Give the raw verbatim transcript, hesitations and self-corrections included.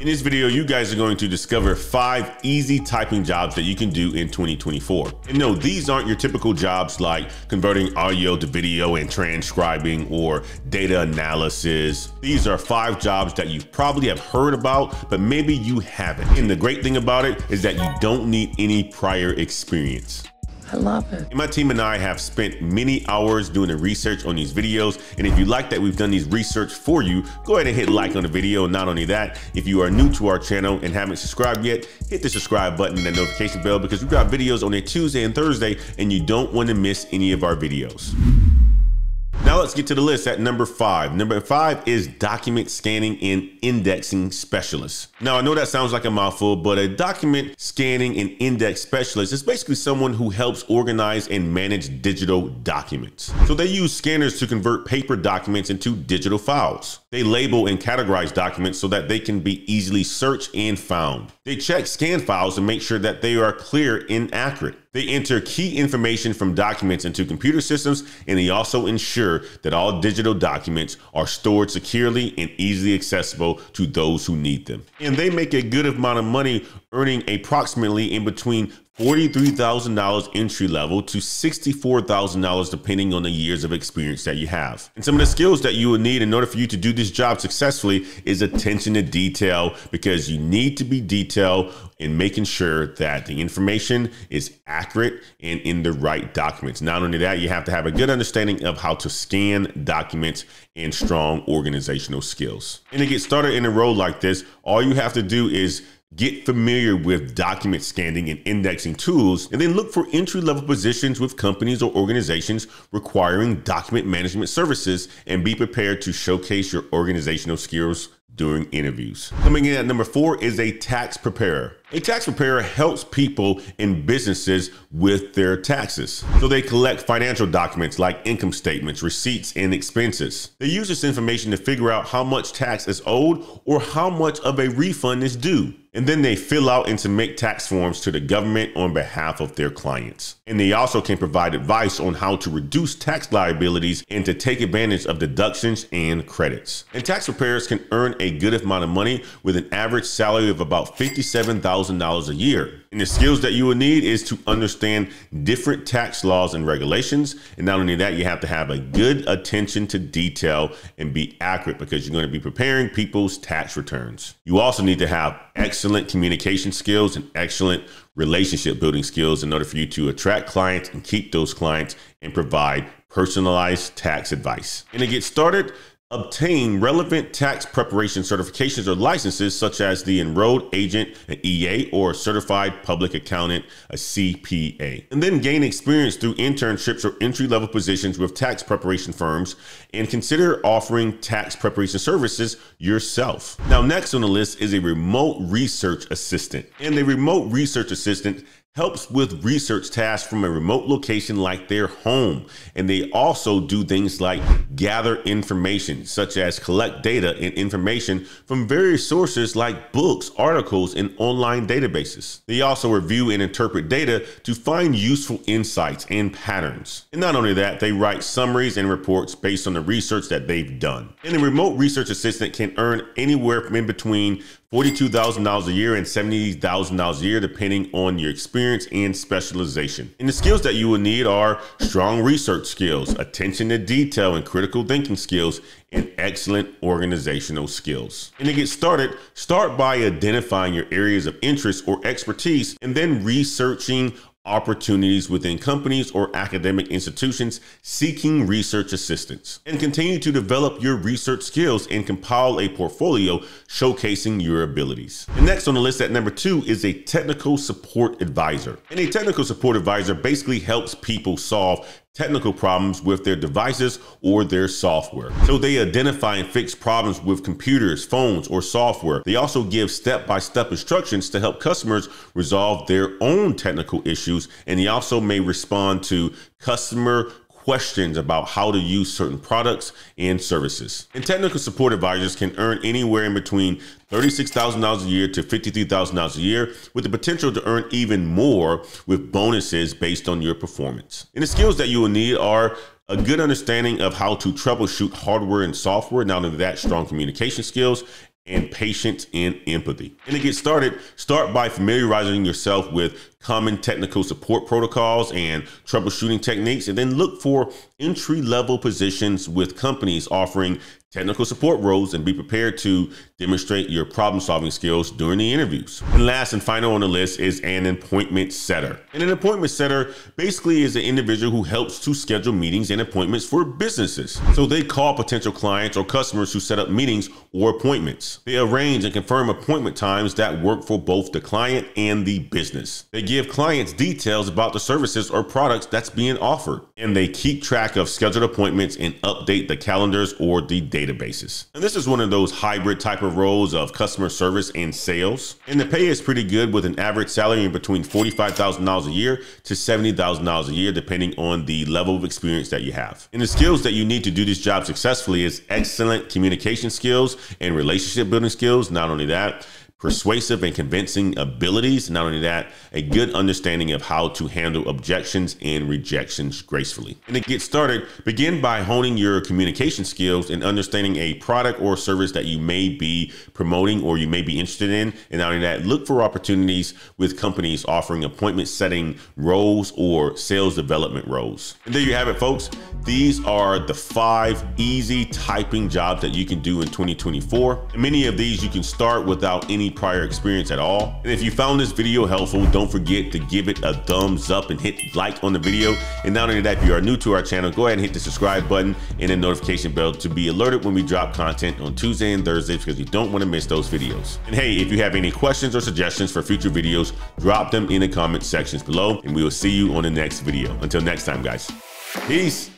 In this video, you guys are going to discover five easy typing jobs that you can do in twenty twenty-four. And no, these aren't your typical jobs like converting audio to video and transcribing or data analysis. These are five jobs that you probably have heard about, but maybe you haven't. And the great thing about it is that you don't need any prior experience. I love it. And my team and I have spent many hours doing the research on these videos. And if you like that we've done these research for you, go ahead and hit like on the video. And not only that, if you are new to our channel and haven't subscribed yet, hit the subscribe button and that notification bell because we've got videos on a Tuesday and Thursday and you don't want to miss any of our videos. Now let's get to the list at number five. Number five is document scanning and indexing specialist. Now I know that sounds like a mouthful, but a document scanning and index specialist is basically someone who helps organize and manage digital documents. So they use scanners to convert paper documents into digital files. They label and categorize documents so that they can be easily searched and found. They check scan files and make sure that they are clear and accurate. They enter key information from documents into computer systems, and they also ensure that all digital documents are stored securely and easily accessible to those who need them. And they make a good amount of money, earning approximately in between forty-three thousand dollars entry level to sixty-four thousand dollars depending on the years of experience that you have. And some of the skills that you will need in order for you to do this job successfully is attention to detail, because you need to be detailed in making sure that the information is accurate and in the right documents. Not only that, you have to have a good understanding of how to scan documents and strong organizational skills. And to get started in a role like this, all you have to do is get familiar with document scanning and indexing tools, and then look for entry-level positions with companies or organizations requiring document management services, and be prepared to showcase your organizational skills during interviews. Coming in at number four is a tax preparer. A tax preparer helps people and businesses with their taxes. So they collect financial documents like income statements, receipts, and expenses. They use this information to figure out how much tax is owed or how much of a refund is due. And then they fill out and submit tax forms to the government on behalf of their clients. And they also can provide advice on how to reduce tax liabilities and to take advantage of deductions and credits. And tax preparers can earn a good amount of money with an average salary of about fifty-seven thousand dollars a year. And the skills that you will need is to understand different tax laws and regulations. And not only that, you have to have a good attention to detail and be accurate because you're going to be preparing people's tax returns. You also need to have excellent communication skills and excellent relationship building skills in order for you to attract clients and keep those clients and provide personalized tax advice. And to get started, obtain relevant tax preparation certifications or licenses such as the Enrolled Agent, an E A, or Certified Public Accountant, a C P A. And then gain experience through internships or entry-level positions with tax preparation firms, and consider offering tax preparation services yourself. Now, next on the list is a remote research assistant. And a remote research assistant helps with research tasks from a remote location like their home. And they also do things like gather information, such as collect data and information from various sources like books, articles, and online databases. They also review and interpret data to find useful insights and patterns. And not only that, they write summaries and reports based on the research that they've done. And a remote research assistant can earn anywhere from in between forty-two thousand dollars a year and seventy thousand dollars a year, depending on your experience and specialization. And the skills that you will need are strong research skills, attention to detail and critical thinking skills, and excellent organizational skills. And to get started, start by identifying your areas of interest or expertise, and then researching opportunities within companies or academic institutions seeking research assistance, and continue to develop your research skills and compile a portfolio showcasing your abilities. And next on the list at number two is a technical support advisor. And a technical support advisor basically helps people solve technical problems with their devices or their software. So they identify and fix problems with computers, phones, or software. They also give step-by-step instructions to help customers resolve their own technical issues. And they also may respond to customer questions about how to use certain products and services. And technical support advisors can earn anywhere in between thirty-six thousand dollars a year to fifty-three thousand dollars a year, with the potential to earn even more with bonuses based on your performance. And the skills that you will need are a good understanding of how to troubleshoot hardware and software, not only that, strong communication skills, and patience and empathy. And to get started, start by familiarizing yourself with common technical support protocols and troubleshooting techniques, and then look for entry-level positions with companies offering technical support roles, and be prepared to demonstrate your problem-solving skills during the interviews. And last and final on the list is an appointment setter. And an appointment setter basically is an individual who helps to schedule meetings and appointments for businesses. So they call potential clients or customers who set up meetings or appointments. They arrange and confirm appointment times that work for both the client and the business. They give clients details about the services or products that's being offered, and they keep track of scheduled appointments and update the calendars or the databases. And this is one of those hybrid type of roles of customer service and sales. And the pay is pretty good, with an average salary in between forty-five thousand dollars a year to seventy thousand dollars a year, depending on the level of experience that you have. And the skills that you need to do this job successfully is excellent communication skills and relationship building skills. Not only that, persuasive and convincing abilities. Not only that, a good understanding of how to handle objections and rejections gracefully. And to get started, begin by honing your communication skills and understanding a product or service that you may be promoting or you may be interested in. And not only that, look for opportunities with companies offering appointment setting roles or sales development roles. And there you have it, folks. These are the five easy typing jobs that you can do in twenty twenty-four. And many of these you can start without any prior experience at all. And if you found this video helpful, don't forget to give it a thumbs up and hit like on the video. And not only that, if you are new to our channel, go ahead and hit the subscribe button and the notification bell to be alerted when we drop content on Tuesday and Thursdays, because you don't want to miss those videos. And hey, if you have any questions or suggestions for future videos, drop them in the comment sections below, and we will see you on the next video. Until next time, guys. Peace.